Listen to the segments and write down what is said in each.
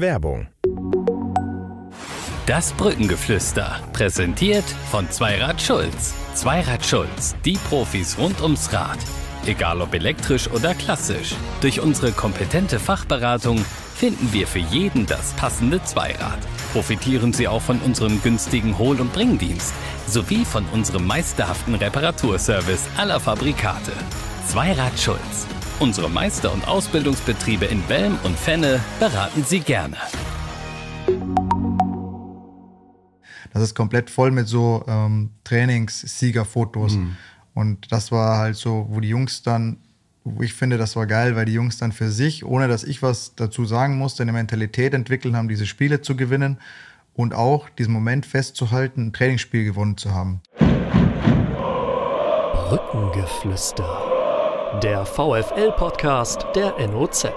Werbung. Das Brückengeflüster, präsentiert von Zweirad Schulz. Zweirad Schulz, die Profis rund ums Rad. Egal ob elektrisch oder klassisch, durch unsere kompetente Fachberatung finden wir für jeden das passende Zweirad. Profitieren Sie auch von unserem günstigen Hol- und Bringdienst sowie von unserem meisterhaften Reparaturservice aller Fabrikate. Zweirad Schulz. Unsere Meister- und Ausbildungsbetriebe in Belm und Fenne beraten Sie gerne. Das ist komplett voll mit so Trainingssiegerfotos. Mhm. Und das war halt so, wo die Jungs dann, ich finde, das war geil, weil die Jungs dann für sich, ohne dass ich was dazu sagen musste, eine Mentalität entwickelt haben, diese Spiele zu gewinnen und auch diesen Moment festzuhalten, ein Trainingsspiel gewonnen zu haben. Brückengeflüster, der VfL-Podcast der NOZ.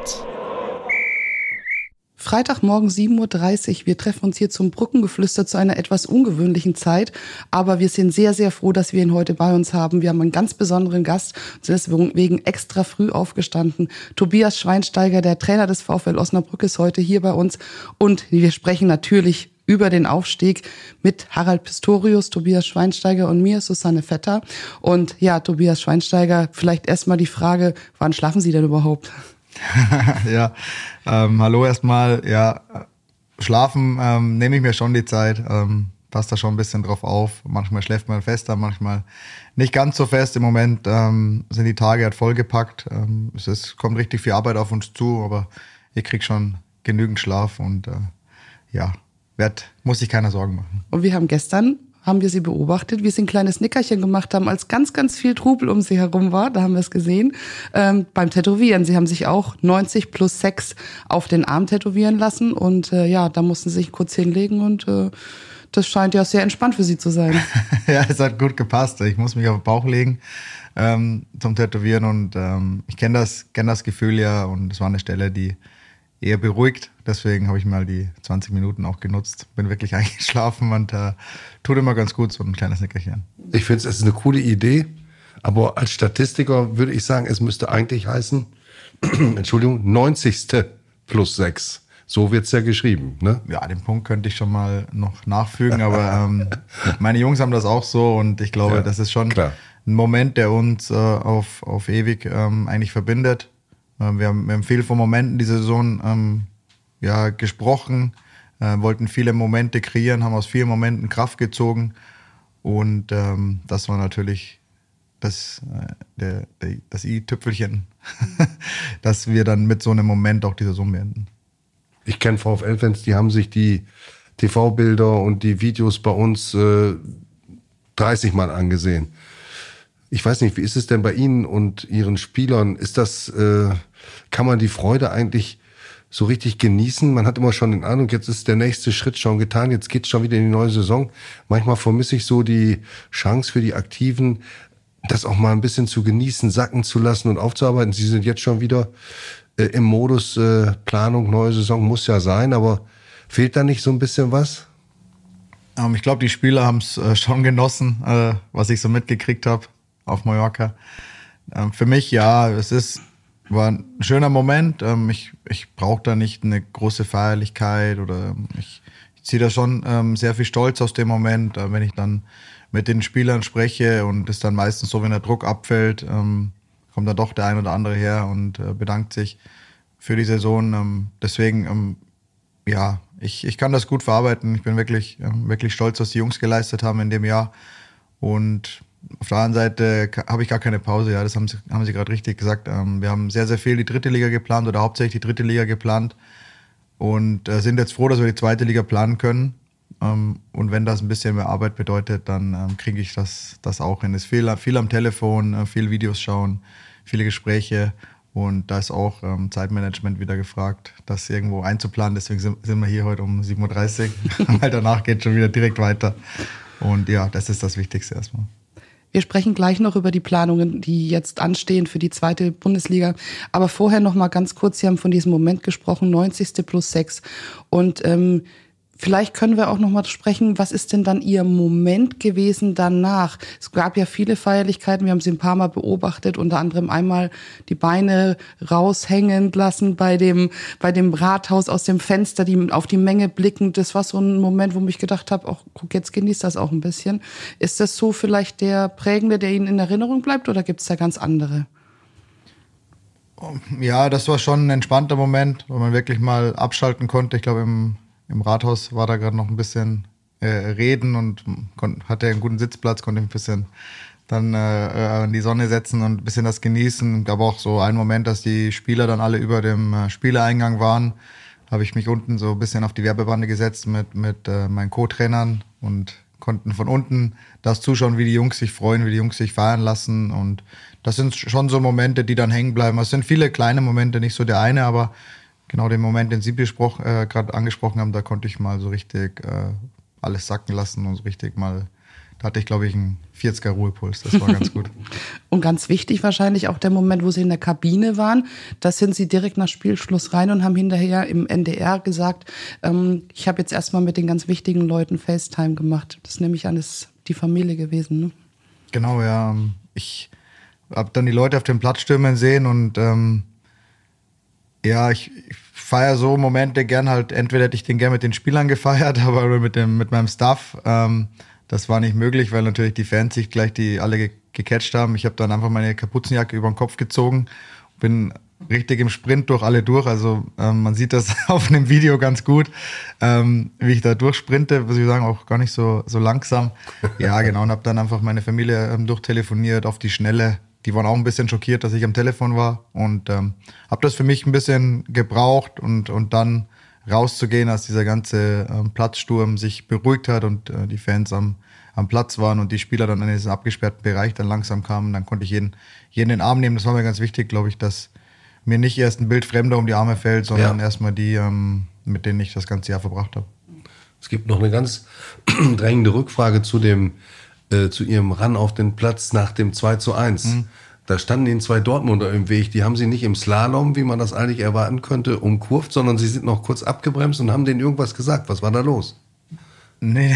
Freitagmorgen 7:30 Uhr. Wir treffen uns hier zum Brückengeflüster zu einer etwas ungewöhnlichen Zeit. Aber wir sind sehr, sehr froh, dass wir ihn heute bei uns haben. Wir haben einen ganz besonderen Gast, deswegen extra früh aufgestanden. Tobias Schweinsteiger, der Trainer des VfL Osnabrück, ist heute hier bei uns. Und wir sprechen natürlich über den Aufstieg mit Harald Pistorius, Tobias Schweinsteiger und mir, Susanne Vetter. Und ja, Tobias Schweinsteiger, vielleicht erstmal die Frage, wann schlafen Sie denn überhaupt? Ja, hallo erstmal. Ja, schlafen nehme ich mir schon die Zeit, passt da schon ein bisschen drauf auf. Manchmal schläft man fester, manchmal nicht ganz so fest. Im Moment sind die Tage halt vollgepackt. Es kommt richtig viel Arbeit auf uns zu, aber ich kriege schon genügend Schlaf und ja, muss sich keiner Sorgen machen. Und wir haben gestern Sie beobachtet, wie Sie ein kleines Nickerchen gemacht haben, als ganz, ganz viel Trubel um Sie herum war. Da haben wir es gesehen. Beim Tätowieren. Sie haben sich auch 90+6 auf den Arm tätowieren lassen. Und ja, da mussten Sie sich kurz hinlegen. Und das scheint ja sehr entspannt für Sie zu sein. Ja, es hat gut gepasst. Ich muss mich auf den Bauch legen zum Tätowieren. Und ich kenne das Gefühl ja. Und es war eine Stelle, die eher beruhigt. Deswegen habe ich mal die 20 Minuten auch genutzt. Bin wirklich eingeschlafen und tut immer ganz gut, so ein kleines Nickerchen. Ich finde, es ist eine coole Idee. Aber als Statistiker würde ich sagen, es müsste eigentlich heißen, Entschuldigung, 90. +6. So wird es ja geschrieben, ne? Ja, den Punkt könnte ich schon mal noch nachfügen. Aber meine Jungs haben das auch so. Und ich glaube, ja, das ist schon klar ein Moment, der uns auf ewig eigentlich verbindet. Wir haben viel von Momenten diese Saison gesprochen, wollten viele Momente kreieren, haben aus vielen Momenten Kraft gezogen. Und das war natürlich das i-Tüpfelchen, dass wir dann mit so einem Moment auch die Saison beenden. Ich kenne VfL-Fans, die haben sich die TV-Bilder und die Videos bei uns 30 Mal angesehen. Ich weiß nicht, wie ist es denn bei Ihnen und Ihren Spielern? Ist das, kann man die Freude eigentlich so richtig genießen? Man hat immer schon den Eindruck, jetzt ist der nächste Schritt schon getan, jetzt geht's schon wieder in die neue Saison. Manchmal vermisse ich so die Chance für die Aktiven, das auch mal ein bisschen zu genießen, sacken zu lassen und aufzuarbeiten. Sie sind jetzt schon wieder im Modus Planung, neue Saison muss ja sein, aber fehlt da nicht so ein bisschen was? Ich glaube, die Spieler haben es schon genossen, was ich so mitgekriegt habe auf Mallorca. Für mich, ja, war ein schöner Moment. Ich brauche da nicht eine große Feierlichkeit oder ich ziehe da schon sehr viel Stolz aus dem Moment, wenn ich dann mit den Spielern spreche und es dann meistens so, wenn der Druck abfällt, kommt dann doch der ein oder andere her und bedankt sich für die Saison. Deswegen, ja, ich kann das gut verarbeiten. Ich bin wirklich, wirklich stolz, was die Jungs geleistet haben in dem Jahr. Und auf der anderen Seite habe ich gar keine Pause, ja, das haben Sie gerade richtig gesagt. Wir haben sehr, sehr viel die dritte Liga geplant oder hauptsächlich die dritte Liga geplant und sind jetzt froh, dass wir die zweite Liga planen können. Und wenn das ein bisschen mehr Arbeit bedeutet, dann kriege ich das auch hin. Es ist viel am Telefon, viel Videos schauen, viele Gespräche und da ist auch Zeitmanagement wieder gefragt, das irgendwo einzuplanen. Deswegen sind wir hier heute um 7:30 Uhr, weil danach geht schon wieder direkt weiter. Und ja, das ist das Wichtigste erstmal. Wir sprechen gleich noch über die Planungen, die jetzt anstehen für die zweite Bundesliga. Aber vorher noch mal ganz kurz, Sie haben von diesem Moment gesprochen, 90. +6. Und Vielleicht können wir auch nochmal sprechen, was ist denn dann Ihr Moment gewesen danach? Es gab ja viele Feierlichkeiten, wir haben sie ein paar Mal beobachtet, unter anderem einmal die Beine raushängen lassen bei dem Rathaus aus dem Fenster, die auf die Menge blicken. Das war so ein Moment, wo ich gedacht habe, ach, guck, jetzt genießt das auch ein bisschen. Ist das so vielleicht der prägende, der Ihnen in Erinnerung bleibt, oder gibt es da ganz andere? Ja, das war schon ein entspannter Moment, weil man wirklich mal abschalten konnte. Ich glaube, im Rathaus war da gerade noch ein bisschen reden und hatte einen guten Sitzplatz, konnte ich ein bisschen dann in die Sonne setzen und ein bisschen das genießen. Gab auch so einen Moment, dass die Spieler dann alle über dem Spielereingang waren. Habe ich mich unten so ein bisschen auf die Werbebande gesetzt mit meinen Co-Trainern und konnten von unten das zuschauen, wie die Jungs sich freuen, wie die Jungs sich feiern lassen. Und das sind schon so Momente, die dann hängen bleiben. Es sind viele kleine Momente, nicht so der eine, aber genau den Moment, den Sie gerade angesprochen haben, da konnte ich mal so richtig alles sacken lassen und so richtig mal, da hatte ich, glaube ich, einen 40er Ruhepuls. Das war ganz gut. Und ganz wichtig wahrscheinlich auch der Moment, wo Sie in der Kabine waren. Da sind Sie direkt nach Spielschluss rein und haben hinterher im NDR gesagt, ich habe jetzt erstmal mit den ganz wichtigen Leuten FaceTime gemacht. Das nehme ich an, ist die Familie gewesen, ne? Genau, ja. Ich habe dann die Leute auf dem Platz stürmen sehen und ja, ich feiere so Momente gern halt. Entweder hätte ich den gern mit den Spielern gefeiert, aber mit meinem Staff. Das war nicht möglich, weil natürlich die Fans sich gleich die alle gecatcht haben. Ich habe dann einfach meine Kapuzenjacke über den Kopf gezogen, bin richtig im Sprint durch alle durch. Also man sieht das auf einem Video ganz gut, wie ich da durchsprinte, muss ich sagen, auch gar nicht so langsam. Ja, genau, und habe dann einfach meine Familie durchtelefoniert auf die Schnelle. Die waren auch ein bisschen schockiert, dass ich am Telefon war, und habe das für mich ein bisschen gebraucht und dann rauszugehen, als dieser ganze Platzsturm sich beruhigt hat und die Fans am Platz waren und die Spieler dann in diesen abgesperrten Bereich dann langsam kamen, dann konnte ich jeden in den Arm nehmen. Das war mir ganz wichtig, glaube ich, dass mir nicht erst ein Bild Fremder um die Arme fällt, sondern erstmal die, mit denen ich das ganze Jahr verbracht habe. Es gibt noch eine ganz drängende Rückfrage zu Ihrem Run auf den Platz nach dem 2:1. Mhm. Da standen Ihnen zwei Dortmunder im Weg. Die haben Sie nicht im Slalom, wie man das eigentlich erwarten könnte, umkurvt, sondern Sie sind noch kurz abgebremst und haben denen irgendwas gesagt. Was war da los? Nee,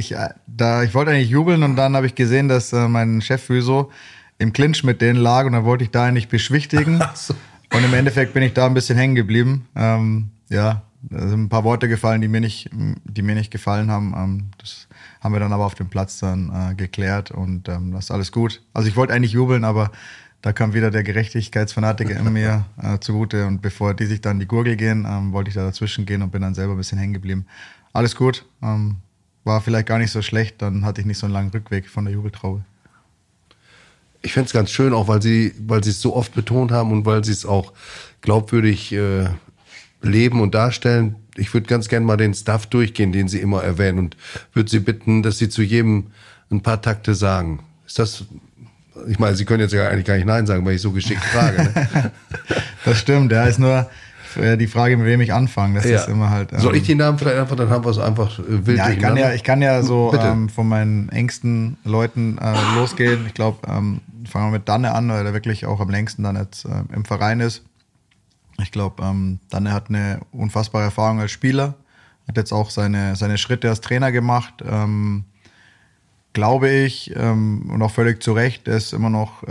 ich wollte eigentlich jubeln, und dann habe ich gesehen, dass mein Chef Füso im Clinch mit denen lag, und dann wollte ich da nicht beschwichtigen. So. Und im Endeffekt bin ich da ein bisschen hängen geblieben. Ja, da sind ein paar Worte gefallen, die mir nicht gefallen haben. Das haben wir dann aber auf dem Platz dann geklärt, und das ist alles gut. Also ich wollte eigentlich jubeln, aber da kam wieder der Gerechtigkeitsfanatiker in mir zugute, und bevor die sich dann die Gurgel gehen, wollte ich da dazwischen gehen und bin dann selber ein bisschen hängen geblieben. Alles gut, war vielleicht gar nicht so schlecht, dann hatte ich nicht so einen langen Rückweg von der Jubeltraube. Ich fände es ganz schön, auch weil Sie es so oft betont haben und weil Sie es auch glaubwürdig leben und darstellen. Ich würde ganz gerne mal den Stuff durchgehen, den Sie immer erwähnen, und würde Sie bitten, dass Sie zu jedem ein paar Takte sagen. Ist das, ich meine, Sie können jetzt ja eigentlich gar nicht Nein sagen, weil ich so geschickt frage, ne? Das stimmt, ja, ist nur die Frage, mit wem ich anfange. Das ist immer halt. Soll ich die Namen vielleicht einfach, dann haben wir es einfach wild. Ja, ich kann ja so von meinen engsten Leuten losgehen. Ich glaube, fangen wir mit Danne an, weil er wirklich auch am längsten dann jetzt im Verein ist. Ich glaube, Danne hat eine unfassbare Erfahrung als Spieler, hat jetzt auch seine Schritte als Trainer gemacht, glaube ich, und auch völlig zu Recht. Er ist immer noch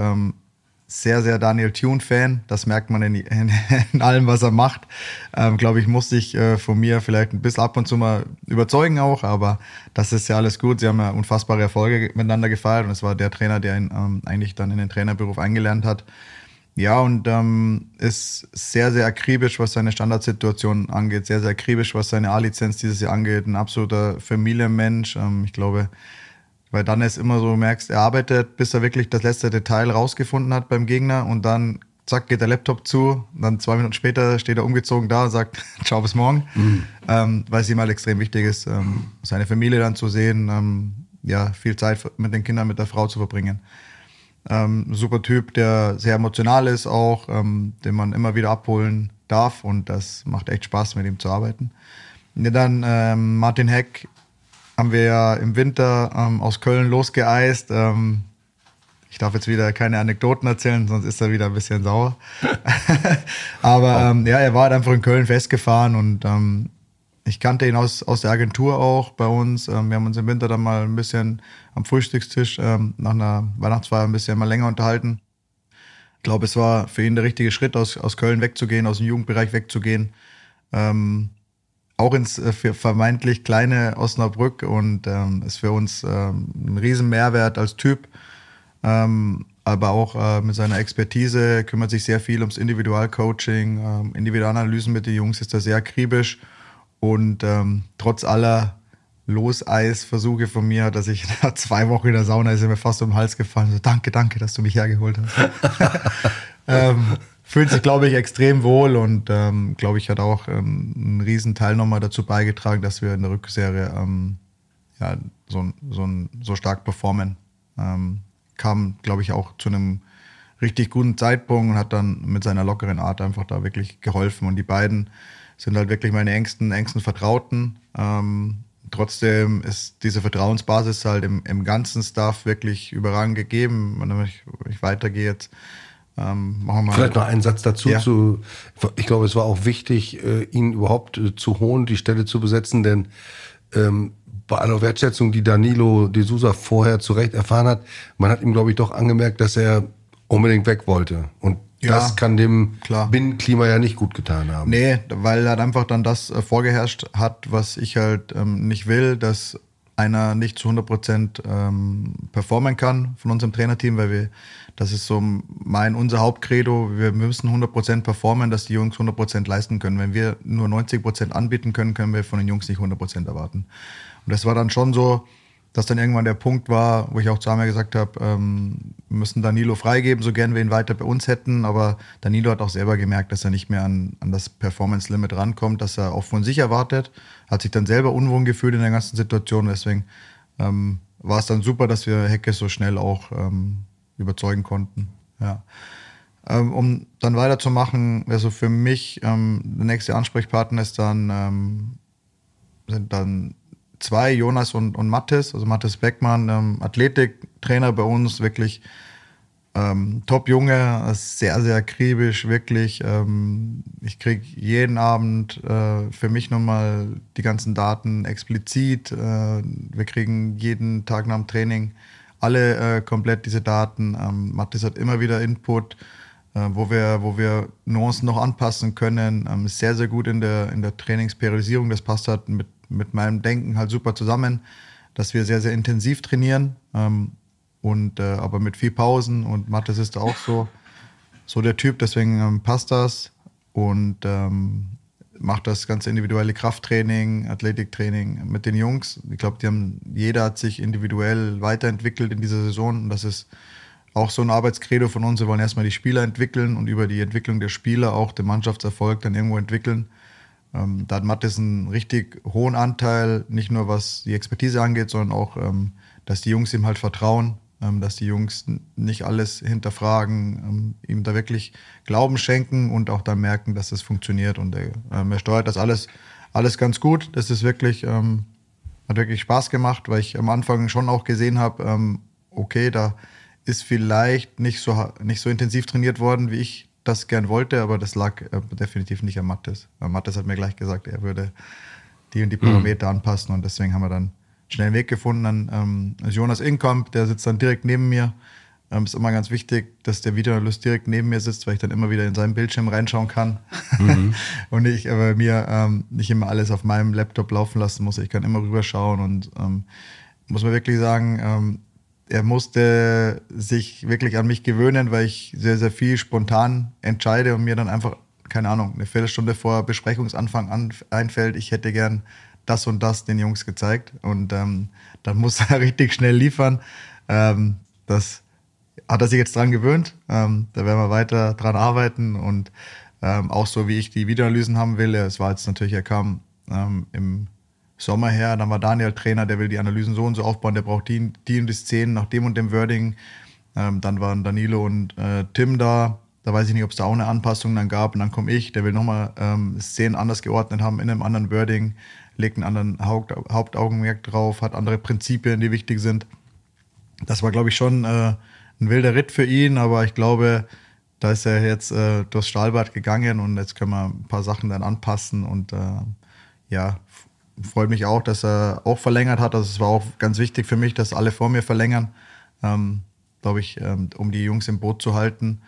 sehr, sehr Daniel Thune-Fan. Das merkt man in allem, was er macht. Glaube ich, muss ich von mir vielleicht ein bisschen ab und zu mal überzeugen auch, aber das ist ja alles gut. Sie haben ja unfassbare Erfolge miteinander gefeiert, und es war der Trainer, der ihn eigentlich dann in den Trainerberuf eingelernt hat. Ja, und ist sehr, sehr akribisch, was seine Standardsituation angeht, sehr, sehr akribisch, was seine A-Lizenz dieses Jahr angeht, ein absoluter Familienmensch. Ich glaube, weil dann ist immer so, du merkst, er arbeitet, bis er wirklich das letzte Detail rausgefunden hat beim Gegner, und dann, zack, geht der Laptop zu, und dann 2 Minuten später steht er umgezogen da und sagt, ciao, bis morgen, weil es ihm halt extrem wichtig ist, seine Familie dann zu sehen, ja, viel Zeit mit den Kindern, mit der Frau zu verbringen. Super Typ, der sehr emotional ist auch, den man immer wieder abholen darf, und das macht echt Spaß, mit ihm zu arbeiten. Ja, dann Martin Heck haben wir ja im Winter aus Köln losgeeist. Ich darf jetzt wieder keine Anekdoten erzählen, sonst ist er wieder ein bisschen sauer. Aber ja, er war halt einfach in Köln festgefahren, und Ich kannte ihn aus der Agentur auch bei uns. Wir haben uns im Winter dann mal ein bisschen am Frühstückstisch nach einer Weihnachtsfeier ein bisschen mal länger unterhalten. Ich glaube, es war für ihn der richtige Schritt, aus Köln wegzugehen, aus dem Jugendbereich wegzugehen. Auch ins vermeintlich kleine Osnabrück, und ist für uns ein riesen Mehrwert als Typ. Aber auch mit seiner Expertise, kümmert sich sehr viel ums Individualcoaching, Individualanalysen mit den Jungs, ist da sehr akribisch. Und trotz aller Loseis-Versuche von mir, dass ich nach 2 Wochen in der Sauna, ist mir fast um den Hals gefallen. So, danke, dass du mich hergeholt hast. Fühlt sich, glaube ich, extrem wohl, und glaube ich, hat auch einen riesen Teil nochmal dazu beigetragen, dass wir in der Rückserie so stark performen. Kam, glaube ich, auch zu einem richtig guten Zeitpunkt und hat dann mit seiner lockeren Art einfach da wirklich geholfen. Und die beiden sind halt wirklich meine engsten Vertrauten. Trotzdem ist diese Vertrauensbasis halt im ganzen Staff wirklich überragend gegeben. Und wenn ich weitergehe jetzt, machen wir mal. Vielleicht noch einen Satz dazu. Ja. Ich glaube, es war auch wichtig, ihn überhaupt zu holen, die Stelle zu besetzen, denn bei aller Wertschätzung, die Danilo De Sousa vorher zu Recht erfahren hat, man hat ihm, glaube ich, doch angemerkt, dass er unbedingt weg wollte. Und ja, das kann dem Binnenklima ja nicht gut getan haben. Nee, weil halt einfach dann das vorgeherrscht hat, was ich halt nicht will, dass einer nicht zu 100% performen kann von unserem Trainerteam, weil das ist so unser Hauptcredo, wir müssen 100% performen, dass die Jungs 100% leisten können. Wenn wir nur 90% anbieten können, können wir von den Jungs nicht 100% erwarten. Und das war dann schon so, dass dann irgendwann der Punkt war, wo ich auch zu Amir gesagt habe, wir müssen Danilo freigeben, so gern wir ihn weiter bei uns hätten, aber Danilo hat auch selber gemerkt, dass er nicht mehr an das Performance-Limit rankommt, dass er auch von sich erwartet, hat sich dann selber unwohl gefühlt in der ganzen Situation, deswegen war es dann super, dass wir Hecke so schnell auch überzeugen konnten. Ja. Um dann weiterzumachen, also für mich, der nächste Ansprechpartner ist dann, sind dann 2, Jonas und Mattis, also Mattis Beckmann, Athletiktrainer bei uns, wirklich Top-Junge, sehr, sehr akribisch, wirklich. Ich kriege jeden Abend für mich nochmal die ganzen Daten explizit. Wir kriegen jeden Tag nach dem Training alle komplett diese Daten. Mattis hat immer wieder Input, wo wir Nuancen noch anpassen können. Ist sehr, sehr gut in der Trainingsperiodisierung. Das passt halt mit meinem Denken halt super zusammen, dass wir sehr, sehr intensiv trainieren, aber mit viel Pausen, und Mattis ist auch so der Typ, deswegen passt das, und macht das ganze individuelle Krafttraining, Athletiktraining mit den Jungs. Ich glaube, jeder hat sich individuell weiterentwickelt in dieser Saison, und das ist auch so ein Arbeitskredo von uns. Wir wollen erstmal die Spieler entwickeln und über die Entwicklung der Spieler auch den Mannschaftserfolg dann irgendwo entwickeln. Da hat Mattis einen richtig hohen Anteil, nicht nur was die Expertise angeht, sondern auch, dass die Jungs ihm halt vertrauen, dass die Jungs nicht alles hinterfragen, ihm da wirklich Glauben schenken und auch dann merken, dass das funktioniert. Und er steuert das alles ganz gut. Das ist wirklich, hat wirklich Spaß gemacht, weil ich am Anfang schon auch gesehen habe, okay, da ist vielleicht nicht so intensiv trainiert worden, wie ich das gern wollte, aber das lag definitiv nicht an Mattis. Mattis hat mir gleich gesagt, er würde die und die Parameter anpassen, und deswegen haben wir dann schnell einen Weg gefunden. Dann ist Jonas Inkamp, der sitzt dann direkt neben mir. Ist immer ganz wichtig, dass der Videoanalyst direkt neben mir sitzt, weil ich dann immer wieder in seinen Bildschirm reinschauen kann und ich aber mir nicht immer alles auf meinem Laptop laufen lassen muss. Ich kann immer rüberschauen, und muss man wirklich sagen, er musste sich wirklich an mich gewöhnen, weil ich sehr, sehr viel spontan entscheide und mir dann einfach, keine Ahnung, eine Viertelstunde vor Besprechungsanfang einfällt, ich hätte gern das und das den Jungs gezeigt. Und dann muss er richtig schnell liefern. Das hat er sich jetzt dran gewöhnt. Da werden wir weiter dran arbeiten. Und auch so, wie ich die Videoanalysen haben will, es war jetzt natürlich, er kam im Sommer her, dann war Daniel Trainer, der will die Analysen so und so aufbauen, der braucht die und die Szenen nach dem und dem Wording. Dann waren Danilo und Tim da. Da weiß ich nicht, ob es da auch eine Anpassung dann gab. Und dann komme ich, der will nochmal Szenen anders geordnet haben, in einem anderen Wording, legt einen anderen Hauptaugenmerk drauf, hat andere Prinzipien, die wichtig sind. Das war, glaube ich, schon ein wilder Ritt für ihn, aber ich glaube, da ist er jetzt durchs Stahlbad gegangen, und jetzt können wir ein paar Sachen dann anpassen und ja, freut mich auch, dass er auch verlängert hat. Also es war auch ganz wichtig für mich, dass alle vor mir verlängern, glaube ich, um die Jungs im Boot zu halten.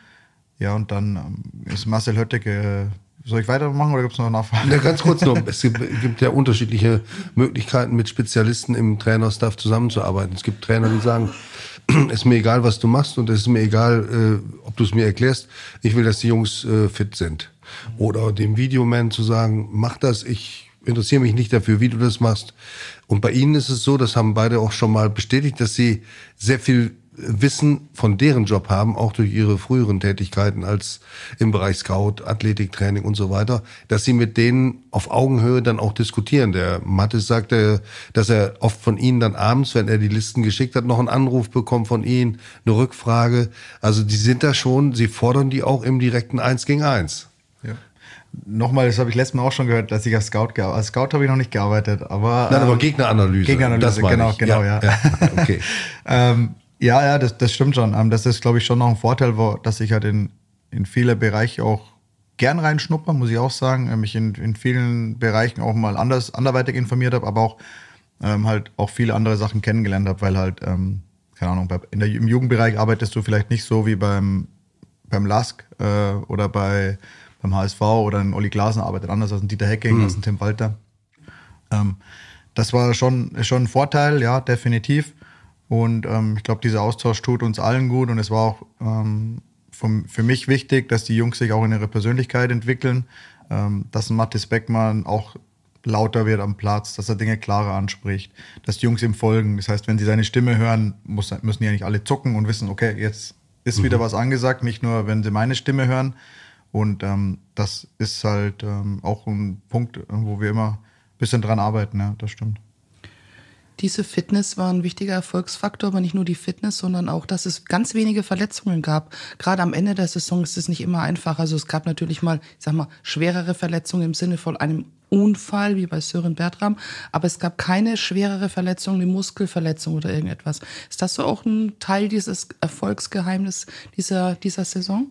Ja, und dann ist Marcel Hötte. Soll ich weitermachen oder gibt es noch Nachfragen? Ja, ganz kurz noch. Es gibt ja unterschiedliche Möglichkeiten, mit Spezialisten im Trainerstaff zusammenzuarbeiten. Es gibt Trainer, die sagen, es ist mir egal, was du machst, und es ist mir egal, ob du es mir erklärst. Ich will, dass die Jungs fit sind. Oder dem Videoman zu sagen, mach das, ich interessiere mich nicht dafür, wie du das machst. Und bei ihnen ist es so, das haben beide auch schon mal bestätigt, dass sie sehr viel Wissen von deren Job haben, auch durch ihre früheren Tätigkeiten als im Bereich Scout, Athletiktraining und so weiter, dass sie mit denen auf Augenhöhe dann auch diskutieren. Der Mattis sagte, dass er oft von ihnen dann abends, wenn er die Listen geschickt hat, noch einen Anruf bekommt von ihnen, eine Rückfrage. Also die sind da schon, sie fordern die auch im direkten 1 gegen 1. Ja. Nochmal, das habe ich letztes Mal auch schon gehört, dass ich als Scout gearbeitet habe. Als Scout habe ich noch nicht gearbeitet, aber... Nein, aber Gegneranalyse. Gegneranalyse, genau, ja. Okay. Ja, das stimmt schon. Das ist, glaube ich, schon noch ein Vorteil, dass ich halt in viele Bereiche auch gern reinschnuppere, muss ich auch sagen. Mich in vielen Bereichen auch mal anderweitig informiert habe, aber auch halt auch viele andere Sachen kennengelernt habe, weil halt, keine Ahnung, im Jugendbereich arbeitest du vielleicht nicht so wie beim LASK oder beim HSV, oder ein Olli Glasner arbeitet anders als ein Dieter Hecking, als ein Tim Walter. Das war schon ein Vorteil, ja, definitiv. Und ich glaube, dieser Austausch tut uns allen gut, und es war auch für mich wichtig, dass die Jungs sich auch in ihre Persönlichkeit entwickeln, dass ein Mattis Beckmann auch lauter wird am Platz, dass er Dinge klarer anspricht, dass die Jungs ihm folgen. Das heißt, wenn sie seine Stimme hören, müssen die ja nicht alle zucken und wissen, okay, jetzt ist wieder was angesagt, nicht nur, wenn sie meine Stimme hören. Und das ist halt auch ein Punkt, wo wir immer ein bisschen dran arbeiten, ja, das stimmt. Diese Fitness war ein wichtiger Erfolgsfaktor, aber nicht nur die Fitness, sondern auch, dass es ganz wenige Verletzungen gab. Gerade am Ende der Saison ist es nicht immer einfach. Also es gab natürlich mal, ich sag mal, schwerere Verletzungen im Sinne von einem Unfall, wie bei Sören Bertram. Aber es gab keine schwerere Verletzung, eine Muskelverletzung oder irgendetwas. Ist das so auch ein Teil dieses Erfolgsgeheimnisses dieser Saison?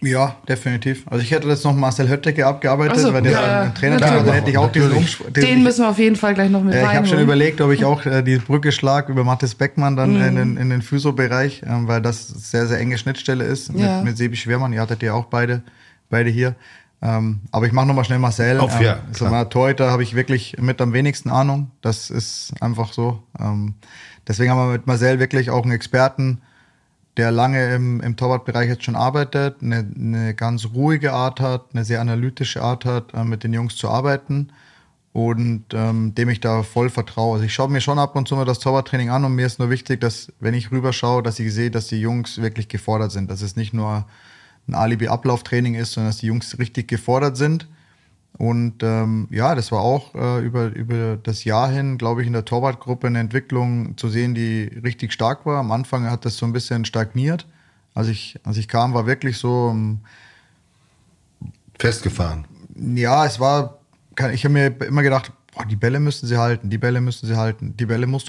Ja, definitiv. Also ich hätte jetzt noch Marcel Hötte abgearbeitet, also, weil der ein Trainer war, dann hätte ich auch diesen Umschwung. Den müssen wir auf jeden Fall gleich noch mit reinholen. Ich habe schon überlegt, ob ich auch die Brücke schlage über Mattis Beckmann dann in den Physio-Bereich, weil das sehr, sehr enge Schnittstelle ist mit Sebi Schwermann. Ihr hattet ja auch beide hier. Aber ich mache nochmal schnell Marcel. Torhüter habe ich wirklich mit am wenigsten Ahnung. Das ist einfach so. Deswegen haben wir mit Marcel wirklich auch einen Experten, der lange im Torwartbereich jetzt schon arbeitet, eine ganz ruhige Art hat, eine sehr analytische Art hat, mit den Jungs zu arbeiten, und dem ich da voll vertraue. Also ich schaue mir schon ab und zu mal das Torwarttraining an, und mir ist nur wichtig, dass, wenn ich rüberschaue, dass ich sehe, dass die Jungs wirklich gefordert sind, dass es nicht nur ein Alibi-Ablauftraining ist, sondern dass die Jungs richtig gefordert sind. Und das war auch über das Jahr hin, glaube ich, in der Torwartgruppe eine Entwicklung zu sehen, die richtig stark war. Am Anfang hat das so ein bisschen stagniert. Als ich kam, war wirklich so... festgefahren. Ja, es war... Ich habe mir immer gedacht, boah, die Bälle musst du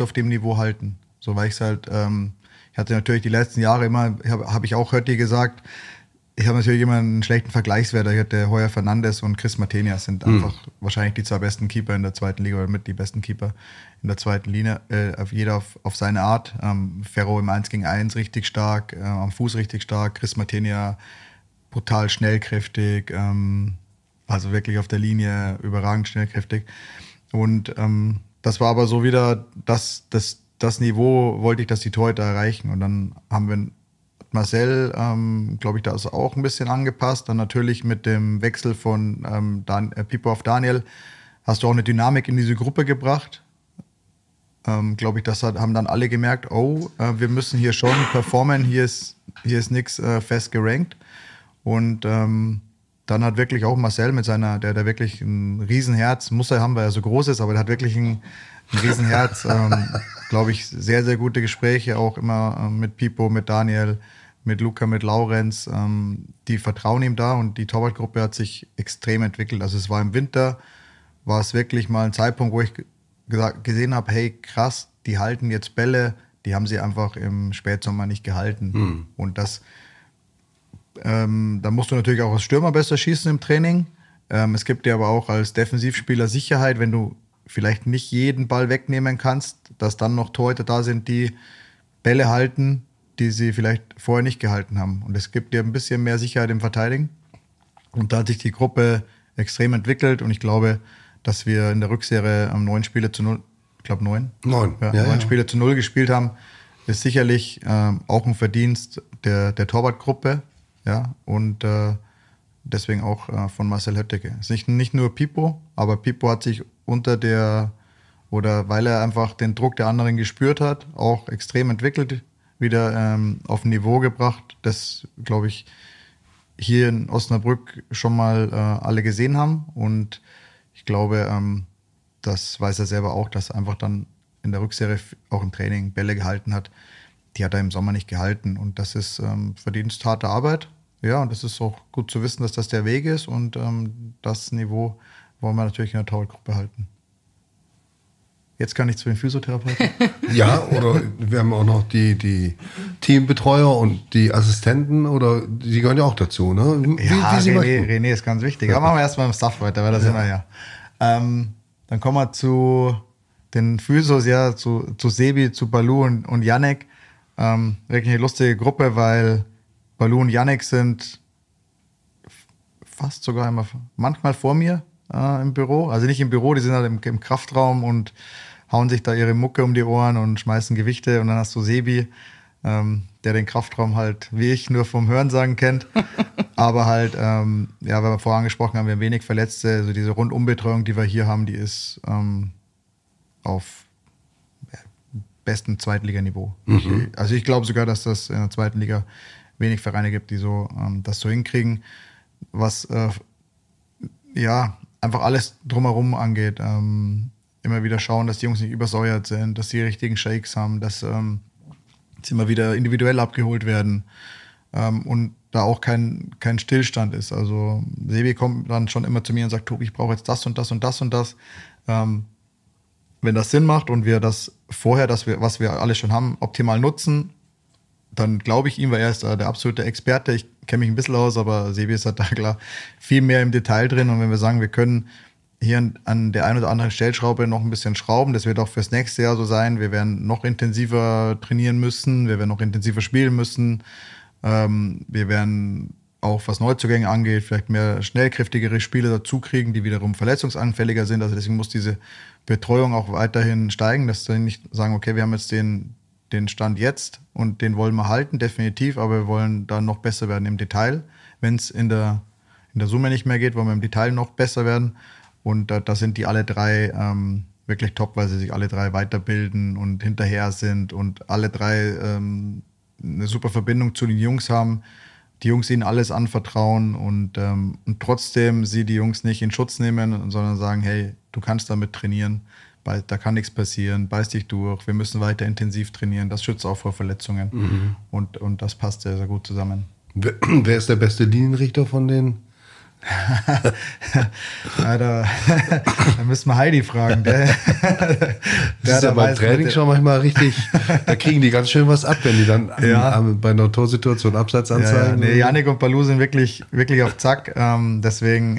auf dem Niveau halten. So, weil ich es halt... ich hatte natürlich die letzten Jahre immer, habe ich auch Hötti gesagt... Ich habe natürlich immer einen schlechten Vergleichswert. Ich hatte Heuer Fernandes und Chris Matenia sind einfach wahrscheinlich die 2 besten Keeper in der zweiten Liga, oder mit die besten Keeper in der zweiten Liga. Jeder auf seine Art. Ferro im 1 gegen 1 richtig stark, am Fuß richtig stark. Chris Matenia brutal schnellkräftig, also wirklich auf der Linie überragend schnellkräftig. Und das war aber so wieder, das Niveau wollte ich, dass die Torhüter erreichen. Und dann haben wir Marcel, glaube ich, da ist auch ein bisschen angepasst. Dann natürlich mit dem Wechsel von Pippo auf Daniel hast du auch eine Dynamik in diese Gruppe gebracht. Glaube ich, haben dann alle gemerkt, wir müssen hier schon performen, hier ist nichts fest gerankt. Und dann hat wirklich auch Marcel mit der wirklich ein Riesenherz, muss er haben, weil er so groß ist, aber der hat wirklich ein Riesenherz, glaube ich, sehr, sehr gute Gespräche auch immer mit Pippo, mit Daniel, mit Luca, mit Laurenz. Die vertrauen ihm da, und die Torwartgruppe hat sich extrem entwickelt. Also es war im Winter, war es wirklich mal ein Zeitpunkt, wo ich gesehen habe, hey, krass, die halten jetzt Bälle, die haben sie einfach im Spätsommer nicht gehalten. Und da musst du natürlich auch als Stürmer besser schießen im Training. Es gibt dir aber auch als Defensivspieler Sicherheit, wenn du vielleicht nicht jeden Ball wegnehmen kannst, dass dann noch Torhüter da sind, die Bälle halten, die sie vielleicht vorher nicht gehalten haben. Und es gibt dir ein bisschen mehr Sicherheit im Verteidigen. Und da hat sich die Gruppe extrem entwickelt. Und ich glaube, dass wir in der Rückserie 9 Spiele zu 0 gespielt haben, ist sicherlich auch ein Verdienst der Torwartgruppe. Ja, und deswegen auch von Marcel Hötteke. Es ist nicht nur Pippo, aber Pippo hat sich weil er einfach den Druck der anderen gespürt hat, auch extrem entwickelt, wieder auf ein Niveau gebracht, das, glaube ich, hier in Osnabrück schon mal alle gesehen haben. Und ich glaube, das weiß er selber auch, dass er einfach dann in der Rückserie auch im Training Bälle gehalten hat. Die hat er im Sommer nicht gehalten. Und das ist verdienst harte Arbeit. Ja, und das ist auch gut zu wissen, dass das der Weg ist. Und das Niveau wollen wir natürlich in der Torwartgruppe halten. Jetzt kann ich zu den Physiotherapeuten. Ja, oder wir haben auch noch die Teambetreuer und die Assistenten, oder die gehören ja auch dazu, ne? René ist ganz wichtig. Aber machen wir erstmal im Staff weiter, weil das sind wir ja. Dann kommen wir zu den Physios, ja, zu Sebi, zu Balu und Yannick. Wirklich eine lustige Gruppe, weil Balu und Yannick sind fast sogar immer, manchmal vor mir im Büro. Also nicht im Büro, die sind halt im Kraftraum und hauen sich da ihre Mucke um die Ohren und schmeißen Gewichte. Und dann hast du Sebi, der den Kraftraum halt, wie ich, nur vom Hörensagen kennt. Aber halt, weil wir vorher angesprochen haben, wir haben wenig Verletzte. Also diese Rundumbetreuung, die wir hier haben, die ist auf bestem Zweitliganiveau. Mhm. Also ich glaube sogar, dass das in der zweiten Liga wenig Vereine gibt, die so das so hinkriegen, was einfach alles drumherum angeht. Immer wieder schauen, dass die Jungs nicht übersäuert sind, dass die richtigen Shakes haben, dass sie immer wieder individuell abgeholt werden und da auch kein Stillstand ist. Also Sebi kommt dann schon immer zu mir und sagt, Tobi, ich brauche jetzt das und das und das und das. Wenn das Sinn macht und wir das vorher, was wir alles schon haben, optimal nutzen, dann glaube ich ihm, weil er ist der absolute Experte. Ich kenne mich ein bisschen aus, aber Sebi ist halt da klar viel mehr im Detail drin. Und wenn wir sagen, wir können hier an der einen oder anderen Stellschraube noch ein bisschen schrauben, das wird auch fürs nächste Jahr so sein. Wir werden noch intensiver trainieren müssen, wir werden noch intensiver spielen müssen. Wir werden auch, was Neuzugänge angeht, vielleicht mehr schnellkräftigere Spiele dazu kriegen, die wiederum verletzungsanfälliger sind. Also deswegen muss diese Betreuung auch weiterhin steigen, dass wir nicht sagen, okay, wir haben jetzt den Stand jetzt und den wollen wir halten, definitiv, aber wir wollen da noch besser werden im Detail. Wenn es in der Summe nicht mehr geht, wollen wir im Detail noch besser werden. Und da sind die alle drei wirklich top, weil sie sich alle drei weiterbilden und hinterher sind und alle drei eine super Verbindung zu den Jungs haben, die Jungs ihnen alles anvertrauen und trotzdem sie die Jungs nicht in Schutz nehmen, sondern sagen, hey, du kannst damit trainieren. Da kann nichts passieren, beiß dich durch, wir müssen weiter intensiv trainieren, das schützt auch vor Verletzungen. Mhm. Und das passt sehr, sehr gut zusammen. Wer ist der beste Linienrichter von denen? Da müssen wir Heidi fragen. Das ist ja beim Training schon manchmal richtig, da kriegen die ganz schön was ab, wenn die dann bei einer Torsituation Abseits anzeigen. Ja. Nee, Yannick und Balu sind wirklich, wirklich auf Zack, deswegen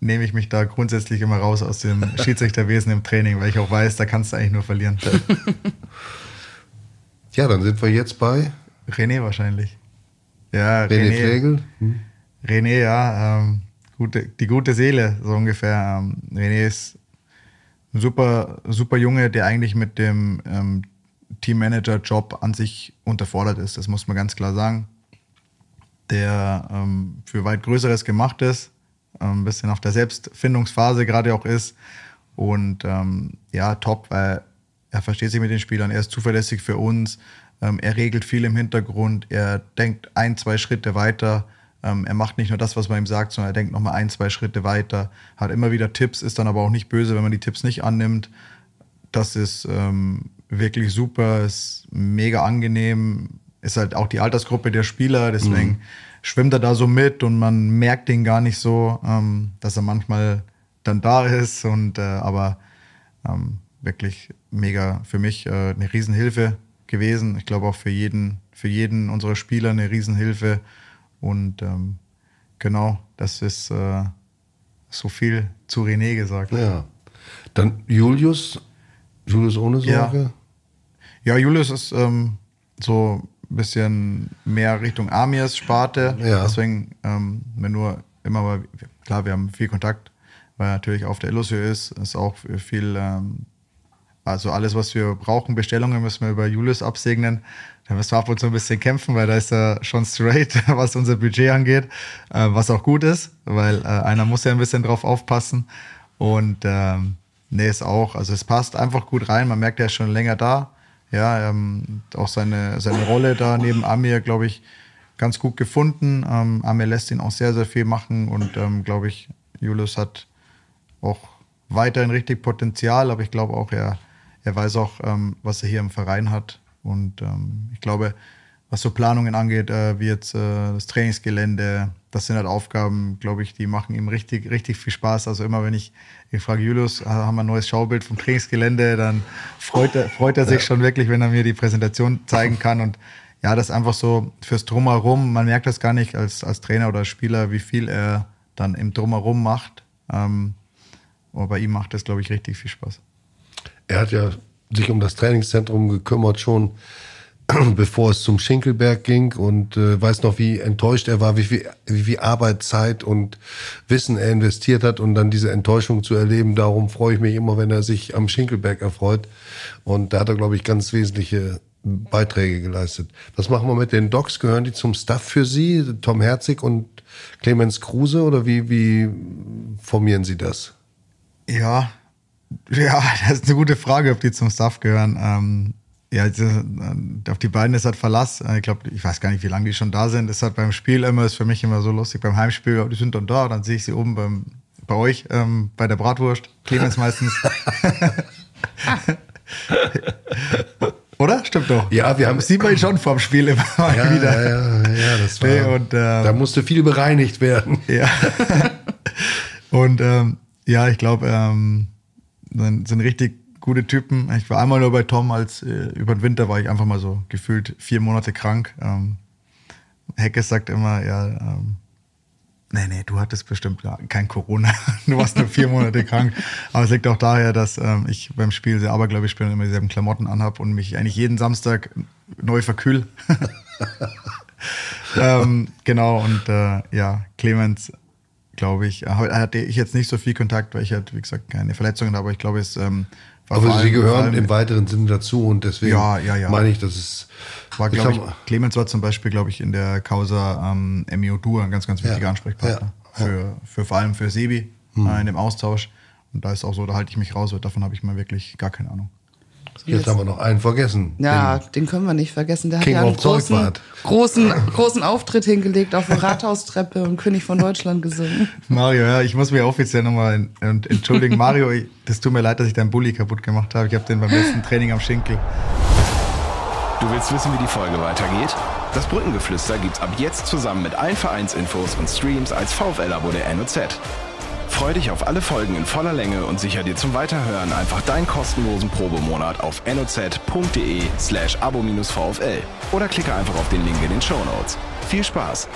nehme ich mich da grundsätzlich immer raus aus dem Schiedsrichterwesen im Training, weil ich auch weiß, da kannst du eigentlich nur verlieren. Ja, dann sind wir jetzt bei René wahrscheinlich. Ja, René Fregel. René, ja, die gute Seele, so ungefähr. René ist ein super, super Junge, der eigentlich mit dem Teammanager-Job an sich unterfordert ist. Das muss man ganz klar sagen. Der für weit Größeres gemacht ist, ein bisschen auf der Selbstfindungsphase gerade auch ist. Und top, weil er versteht sich mit den Spielern, er ist zuverlässig für uns, er regelt viel im Hintergrund, er denkt 1, 2 Schritte weiter. Er macht nicht nur das, was man ihm sagt, sondern er denkt nochmal 1, 2 Schritte weiter, hat immer wieder Tipps, ist dann aber auch nicht böse, wenn man die Tipps nicht annimmt. Das ist wirklich super, ist mega angenehm, ist halt auch die Altersgruppe der Spieler, deswegen schwimmt er da so mit und man merkt ihn gar nicht so, dass er manchmal dann da ist, und aber wirklich mega für mich eine Riesenhilfe gewesen. Ich glaube auch für jeden unserer Spieler eine Riesenhilfe. Und das ist So viel zu René gesagt. Ja. Dann Julius. Julius ohne Sorge. Ja, Julius ist so ein bisschen mehr Richtung Amirs Sparte. Ja. Deswegen, wenn nur immer mal, klar, wir haben viel Kontakt, weil er natürlich auf der Illusio ist auch viel, also alles, was wir brauchen, Bestellungen müssen wir über Julius absegnen. Da müssen wir ab und zu ein bisschen kämpfen, weil da ist er schon straight, was unser Budget angeht, was auch gut ist, weil einer muss ja ein bisschen drauf aufpassen. Und nee, ist auch, also es passt einfach gut rein. Man merkt, er ist schon länger da. Ja, auch seine Rolle da neben Amir, glaube ich, ganz gut gefunden. Amir lässt ihn auch sehr, sehr viel machen und glaube ich, Julius hat auch weiterhin richtig Potenzial, aber ich glaube auch, er weiß auch, was er hier im Verein hat. Und ich glaube, was so Planungen angeht, wie jetzt das Trainingsgelände, das sind halt Aufgaben, glaube ich, die machen ihm richtig, richtig viel Spaß. Also immer, wenn ich frage, Julius, haben wir ein neues Schaubild vom Trainingsgelände, dann freut er sich schon wirklich, wenn er mir die Präsentation zeigen kann. Und ja, das einfach so fürs Drumherum, man merkt das gar nicht als Trainer oder Spieler, wie viel er dann im Drumherum macht. Aber bei ihm macht das, glaube ich, richtig viel Spaß. Er hat ja sich um das Trainingszentrum gekümmert schon, bevor es zum Schinkelberg ging, und weiß noch, wie enttäuscht er war, wie viel Arbeit, Zeit und Wissen er investiert hat, und dann diese Enttäuschung zu erleben. Darum freue ich mich immer, wenn er sich am Schinkelberg erfreut. Und da hat er, glaube ich, ganz wesentliche Beiträge geleistet. Was machen wir mit den Docs? Gehören die zum Staff für Sie, Tom Herzig und Clemens Kruse, oder wie formieren Sie das? Ja, das ist eine gute Frage, ob die zum Staff gehören. Ja, auf die beiden ist halt Verlass. Ich glaube, ich weiß gar nicht, wie lange die schon da sind. Ist halt beim Spiel immer, ist für mich immer so lustig, beim Heimspiel, die sind dann da, dann sehe ich sie oben bei euch, bei der Bratwurst. Clemens meistens. Oder? Stimmt doch. Ja, das sieht man ihn schon vorm Spiel immer mal wieder. Ja, das war. Und, da musste viel bereinigt werden. Ja. Und ja, ich glaube, sind richtig gute Typen. Ich war einmal nur bei Tom, als über den Winter war ich einfach mal so gefühlt 4 Monate krank. Hecke sagt immer, ja, nee, du hattest bestimmt kein Corona. Du warst nur 4 Monate krank. Aber es liegt auch daher, dass ich beim Spiel sehr abergläubisch bin und immer dieselben Klamotten anhab und mich eigentlich jeden Samstag neu verkühl. Genau, und ja, Clemens, glaube ich, hatte ich jetzt nicht so viel Kontakt, weil ich halt, wie gesagt, keine Verletzungen habe, aber ich glaube, es war. Aber sie gehören im weiteren Sinne dazu, und deswegen meine ich, dass es war, glaube ich, Clemens war zum Beispiel, glaube ich, in der Causa Emio Dur ein ganz, ganz wichtiger Ansprechpartner. Ja. Für vor allem für Sebi in dem Austausch. Und da ist auch so, da halte ich mich raus, weil davon habe ich mal wirklich gar keine Ahnung. Jetzt haben wir noch einen vergessen. Ja, den können wir nicht vergessen. Der King hat ja einen großen Auftritt hingelegt auf der Rathaustreppe und König von Deutschland gesungen. Mario, ja, ich muss mich offiziell nochmal entschuldigen. Mario, das tut mir leid, dass ich deinen Bulli kaputt gemacht habe. Ich habe den beim letzten Training am Schinkel. Du willst wissen, wie die Folge weitergeht? Das Brückengeflüster gibt's ab jetzt zusammen mit allen Vereinsinfos und Streams als VfL-Abo der NOZ. Freu dich auf alle Folgen in voller Länge und sicher dir zum Weiterhören einfach deinen kostenlosen Probemonat auf noz.de/abo-vfl oder klicke einfach auf den Link in den Shownotes. Viel Spaß!